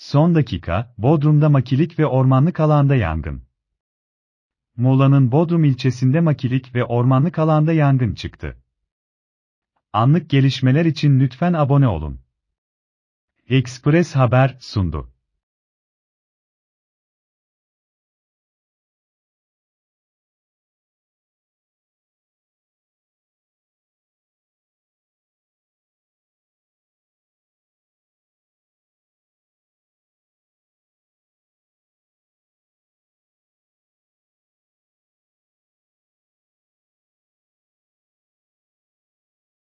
Son dakika, Bodrum'da makilik ve ormanlık alanda yangın. Muğla'nın Bodrum ilçesinde makilik ve ormanlık alanda yangın çıktı. Anlık gelişmeler için lütfen abone olun. Ekspress Haber sundu.